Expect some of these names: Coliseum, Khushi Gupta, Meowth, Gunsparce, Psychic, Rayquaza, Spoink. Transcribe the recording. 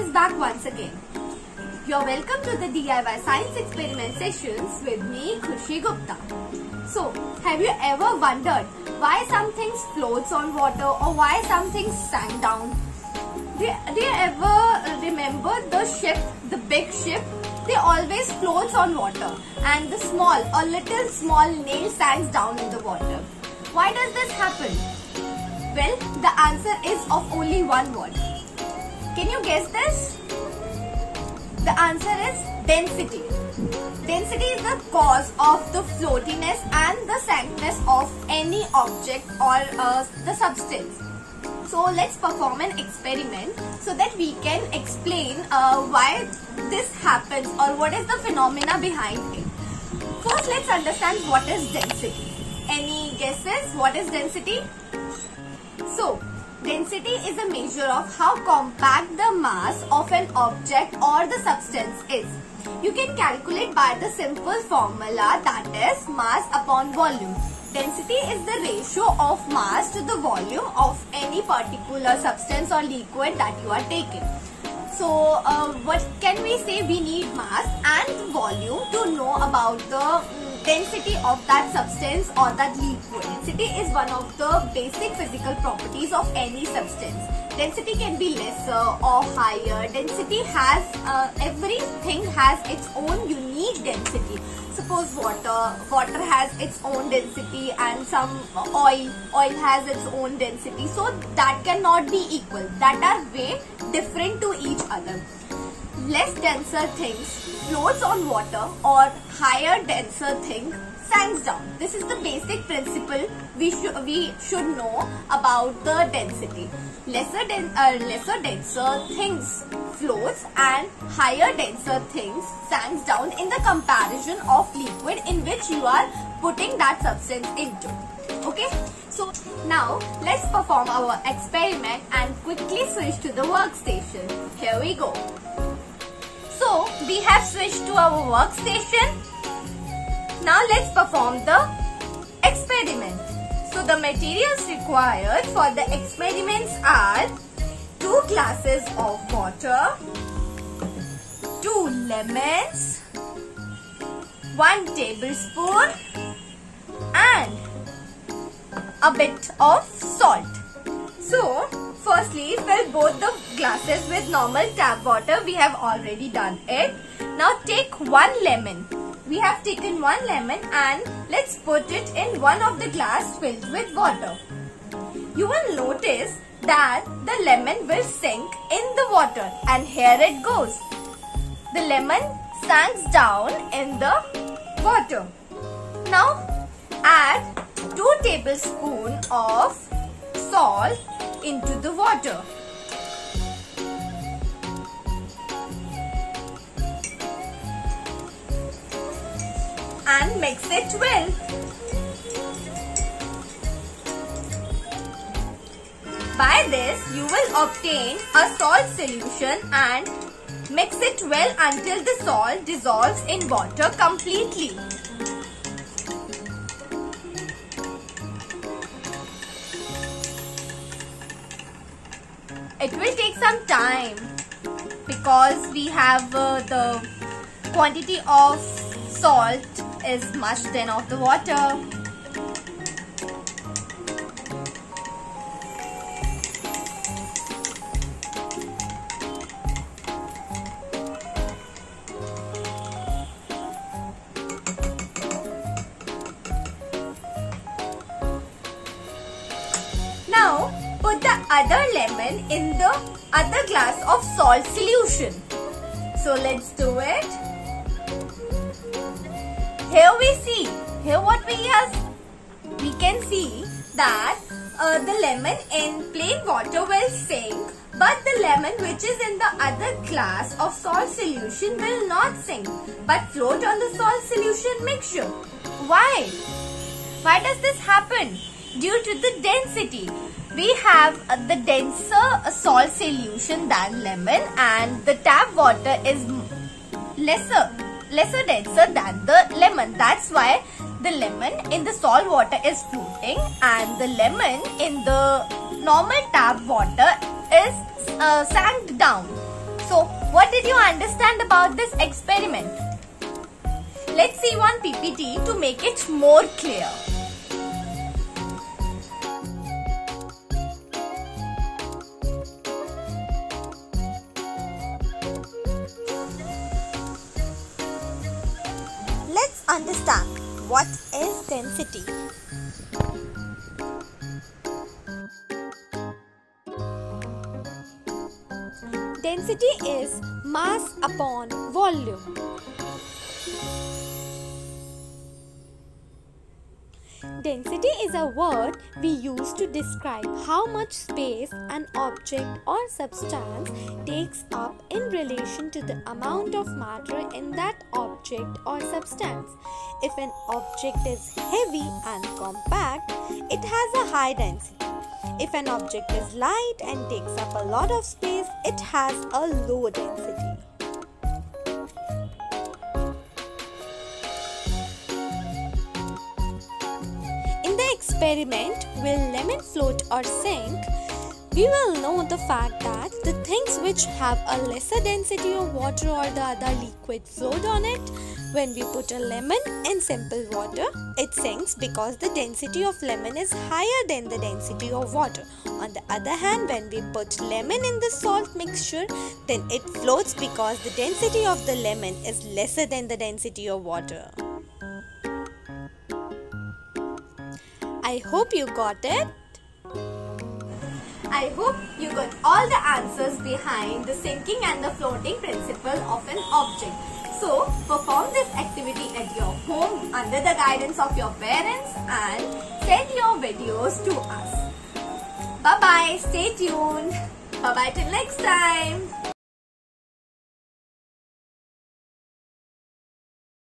is back once again. You're welcome to the DIY science experiment sessions with me, Khushi Gupta. So, have you ever wondered why some things floats on water or why some things sank down? Do you ever remember the ship, the big ship? They always floats on water and the small, a little small nail sank down in the water. Why does this happen? Well, the answer is of only one word. Can you guess this? The answer is density. Density is the cause of the floatiness and the sankness of any object or the substance. So let's perform an experiment so that we can explain why this happens or what is the phenomena behind it. First, let's understand what is density. Any guesses what is density? So, density is a measure of how compact the mass of an object or the substance is. You can calculate by the simple formula, that is mass upon volume. Density is the ratio of mass to the volume of any particular substance or liquid that you are taking. So, what can we say? We need mass and volume to know about the density of that substance or that liquid. Density is one of the basic physical properties of any substance. Density can be lesser or higher. Density has, everything has its own unique density. Suppose water has its own density, and some oil has its own density. So that cannot be equal. That are way different to each other. Less denser things floats on water or higher denser thing sank down. This is the basic principle we should know about the density. Lesser denser things floats and higher denser things sank down in the comparison of liquid in which you are putting that substance into. Okay, so now let's perform our experiment and quickly switch to the workstation. Here we go. So, we have switched to our workstation. Now let's perform the experiment. So, the materials required for the experiments are 2 glasses of water, 2 lemons, 1 tablespoon and a bit of salt. So, firstly, fill both the glasses with normal tap water. We have already done it. Now take 1 lemon. We have taken 1 lemon and let's put it in one of the glass filled with water. You will notice that the lemon will sink in the water, and here it goes. The lemon sinks down in the water. Now add 2 tablespoons of salt into the water. And mix it well. By this, you will obtain a salt solution and mix it well until the salt dissolves in water completely. It will take some time because we have the quantity of salt is much than of the water. Now, put the other lemon in the other glass of salt solution. So let's do it. Here we can see that the lemon in plain water will sink, but the lemon which is in the other glass of salt solution will not sink but float on the salt solution mixture. Why does this happen? Due to the density. We have the denser salt solution than lemon, and the tap water is lesser denser than the lemon. That's why the lemon in the salt water is floating and the lemon in the normal tap water is sank down. So, what did you understand about this experiment? Let's see one PPT to make it more clear. Let's understand what is density. Density is mass upon volume. Density is a word we use to describe how much space an object or substance takes up in relation to the amount of matter in that object or substance. If an object is heavy and compact, it has a high density. If an object is light and takes up a lot of space, it has a low density. In the experiment, will lemon float or sink? We will know the fact that the things which have a lesser density of water or the other liquid float on it. When we put a lemon in simple water, it sinks because the density of lemon is higher than the density of water. On the other hand, when we put lemon in the salt mixture, then it floats because the density of the lemon is lesser than the density of water. I hope you got it. I hope you got all the answers behind the sinking and the floating principle of an object. So, perform this activity at your home under the guidance of your parents and send your videos to us. Bye-bye. Stay tuned. Bye-bye till next time.